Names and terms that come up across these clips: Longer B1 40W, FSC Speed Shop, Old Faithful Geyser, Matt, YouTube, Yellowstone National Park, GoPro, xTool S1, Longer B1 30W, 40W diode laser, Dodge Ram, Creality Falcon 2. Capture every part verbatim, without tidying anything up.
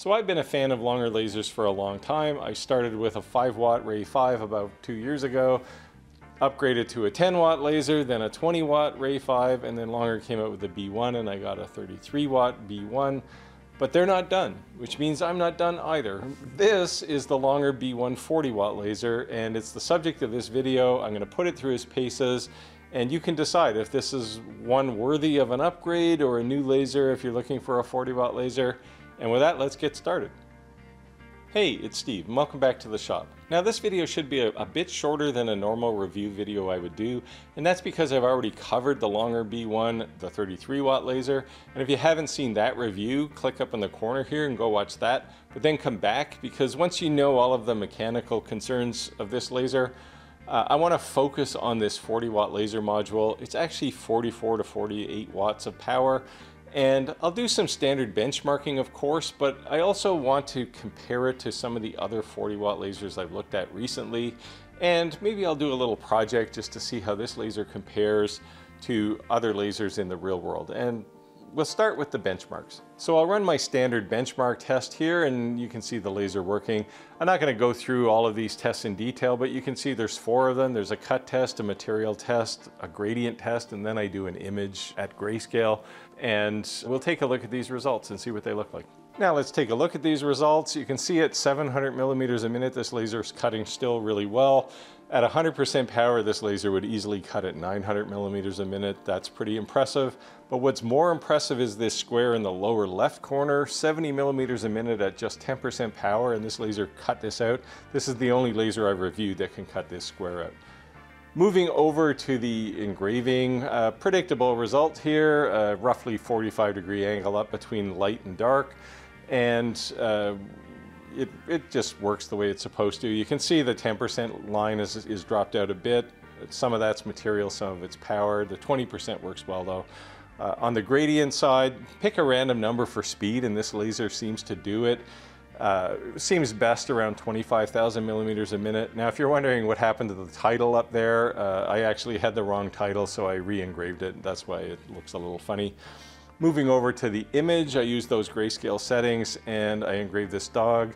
So I've been a fan of longer lasers for a long time. I started with a five watt Ray five about two years ago, upgraded to a ten watt laser, then a twenty watt Ray five, and then Longer came out with the B one and I got a thirty-three watt B one. But they're not done, which means I'm not done either. This is the Longer B one forty watt laser, and it's the subject of this video. I'm gonna put it through its paces, and you can decide if this is one worthy of an upgrade or a new laser if you're looking for a forty watt laser. And with that, let's get started. Hey, it's Steve, and welcome back to the shop. Now this video should be a, a bit shorter than a normal review video I would do, and that's because I've already covered the Longer B one, the thirty-three watt laser, and if you haven't seen that review, click up in the corner here and go watch that, but then come back, because once you know all of the mechanical concerns of this laser, Uh, I want to focus on this forty watt laser module. It's actually forty-four to forty-eight watts of power, and I'll do some standard benchmarking, of course, but I also want to compare it to some of the other forty watt lasers I've looked at recently, and maybe I'll do a little project just to see how this laser compares to other lasers in the real world. And we'll start with the benchmarks. So I'll run my standard benchmark test here, and you can see the laser working. I'm not going to go through all of these tests in detail, but you can see there's four of them. There's a cut test, a material test, a gradient test, and then I do an image at grayscale. And we'll take a look at these results and see what they look like. Now let's take a look at these results. You can see at seven hundred millimeters a minute, this laser is cutting still really well. At one hundred percent power, this laser would easily cut at nine hundred millimeters a minute. That's pretty impressive. But what's more impressive is this square in the lower left corner, seventy millimeters a minute at just ten percent power, and this laser cut this out. This is the only laser I've reviewed that can cut this square out. Moving over to the engraving, uh, predictable result here, uh, roughly forty-five degree angle up between light and dark, and uh, It, it just works the way it's supposed to. You can see the ten percent line is, is dropped out a bit. Some of that's material, some of it's power. The twenty percent works well though. Uh, on the gradient side, pick a random number for speed, and this laser seems to do it. Uh, seems best around twenty-five thousand millimeters a minute. Now, if you're wondering what happened to the title up there, uh, I actually had the wrong title, so I re-engraved it. That's why it looks a little funny. Moving over to the image, I use those grayscale settings and I engraved this dog.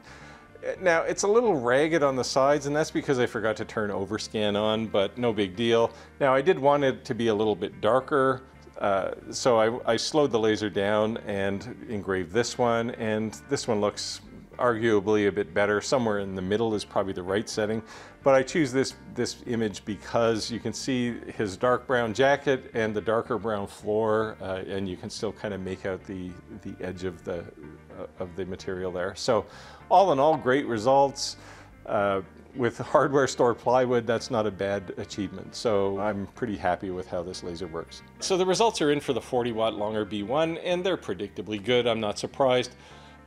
Now, it's a little ragged on the sides, and that's because I forgot to turn overscan on, but no big deal. Now, I did want it to be a little bit darker, uh, so I, I slowed the laser down and engraved this one, and this one looks arguably a bit better. Somewhere in the middle is probably the right setting, but I choose this, this image because you can see his dark brown jacket and the darker brown floor, uh, and you can still kind of make out the, the edge of the, uh, of the material there. So all in all, great results. Uh, with hardware store plywood, that's not a bad achievement. So I'm pretty happy with how this laser works. So the results are in for the forty watt Longer B one, and they're predictably good. I'm not surprised.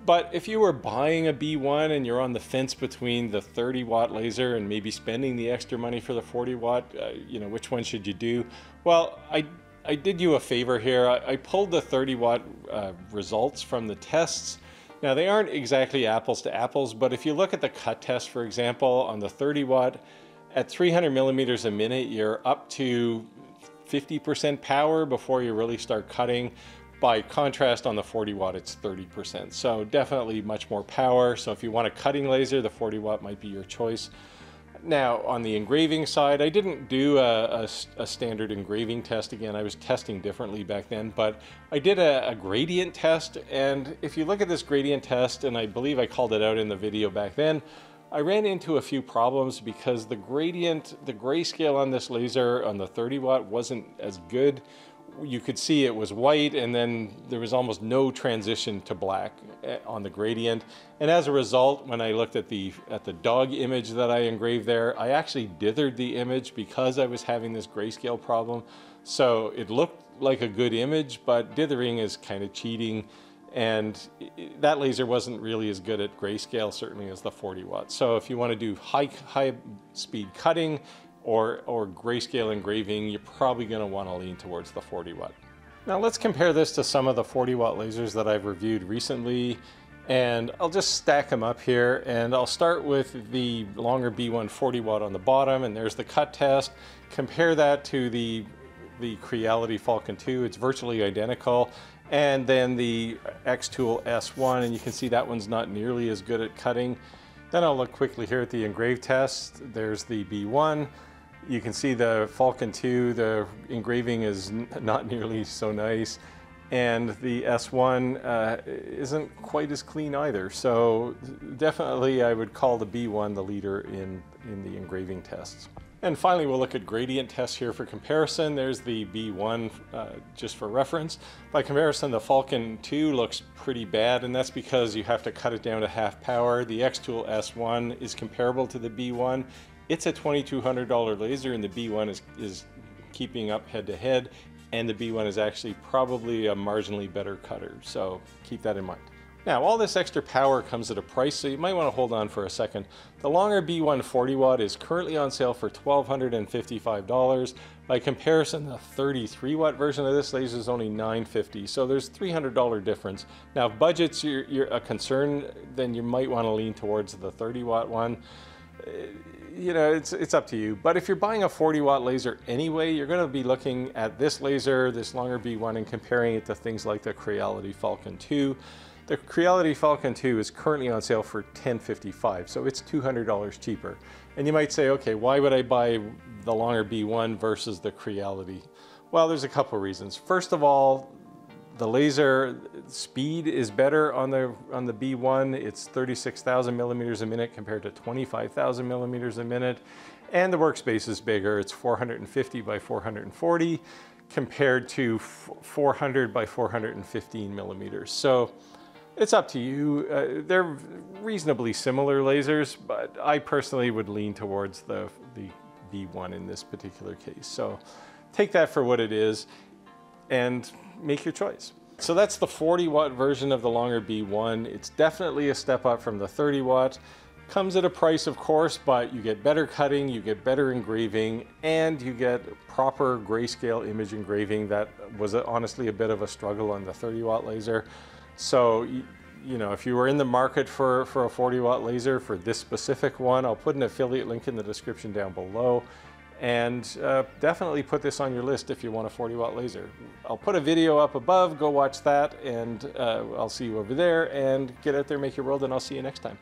But if you were buying a B one and you're on the fence between the thirty watt laser and maybe spending the extra money for the forty watt, uh, you know, which one should you do? Well, I, I did you a favor here. I, I pulled the thirty watt uh, results from the tests. Now, they aren't exactly apples to apples, but if you look at the cut test, for example, on the thirty watt, at three hundred millimeters a minute, you're up to fifty percent power before you really start cutting. By contrast, on the forty watt, it's thirty percent. So definitely much more power. So if you want a cutting laser, the forty watt might be your choice. Now, on the engraving side, I didn't do a, a, a standard engraving test. Again, I was testing differently back then, but I did a, a gradient test. And if you look at this gradient test, and I believe I called it out in the video back then, I ran into a few problems because the gradient, the grayscale on this laser on the thirty watt wasn't as good. You could see it was white, and then there was almost no transition to black on the gradient. And as a result, when I looked at the at the dog image that I engraved there, I actually dithered the image because I was having this grayscale problem. So it looked like a good image, but dithering is kind of cheating. And that laser wasn't really as good at grayscale, certainly, as the forty watt. So if you want to do high, high speed cutting, Or, or grayscale engraving, you're probably going to want to lean towards the forty watt. Now let's compare this to some of the forty watt lasers that I've reviewed recently, and I'll just stack them up here, and I'll start with the Longer B one forty watt on the bottom, and there's the cut test. Compare that to the, the Creality Falcon two. It's virtually identical, and then the xTool S one, and you can see that one's not nearly as good at cutting. Then I'll look quickly here at the engrave test. There's the B one. You can see the Falcon two, the engraving is not nearly so nice, and the S one uh, isn't quite as clean either. So definitely I would call the B one the leader in, in the engraving tests. And finally, we'll look at gradient tests here for comparison. There's the B one uh, just for reference. By comparison, the Falcon two looks pretty bad, and that's because you have to cut it down to half power. The xTool S one is comparable to the B one. It's a twenty-two hundred dollar laser, and the B one is, is keeping up head to head, and the B one is actually probably a marginally better cutter, so keep that in mind. Now, all this extra power comes at a price, so you might want to hold on for a second. The Longer B one forty watt is currently on sale for one thousand two hundred fifty-five dollars. By comparison, the thirty-three watt version of this laser is only nine hundred fifty dollars, so there's a three hundred dollar difference. Now, if budget's your, your, a concern, then you might want to lean towards the thirty watt one. You know, it's, it's up to you. But if you're buying a forty watt laser anyway, you're going to be looking at this laser, this Longer B one, and comparing it to things like the Creality Falcon two. The Creality Falcon two is currently on sale for one thousand fifty-five dollars, so it's two hundred dollars cheaper. And you might say, okay, why would I buy the Longer B one versus the Creality? Well, there's a couple reasons. First of all, the laser speed is better on the, on the B one. It's thirty-six thousand millimeters a minute compared to twenty-five thousand millimeters a minute. And the workspace is bigger. It's four hundred fifty by four hundred forty compared to four hundred by four hundred fifteen millimeters. So it's up to you. Uh, they're reasonably similar lasers, but I personally would lean towards the, the B one in this particular case. So take that for what it is and make your choice. So that's the forty watt version of the Longer B one. It's definitely a step up from the thirty watt. Comes at a price, of course, but you get better cutting, you get better engraving, and you get proper grayscale image engraving. That was honestly a bit of a struggle on the thirty watt laser. So, you know, if you were in the market for, for a forty watt laser for this specific one, I'll put an affiliate link in the description down below. And uh, definitely put this on your list if you want a forty watt laser. I'll put a video up above, go watch that, and uh, I'll see you over there, and get out there, make your world, and I'll see you next time.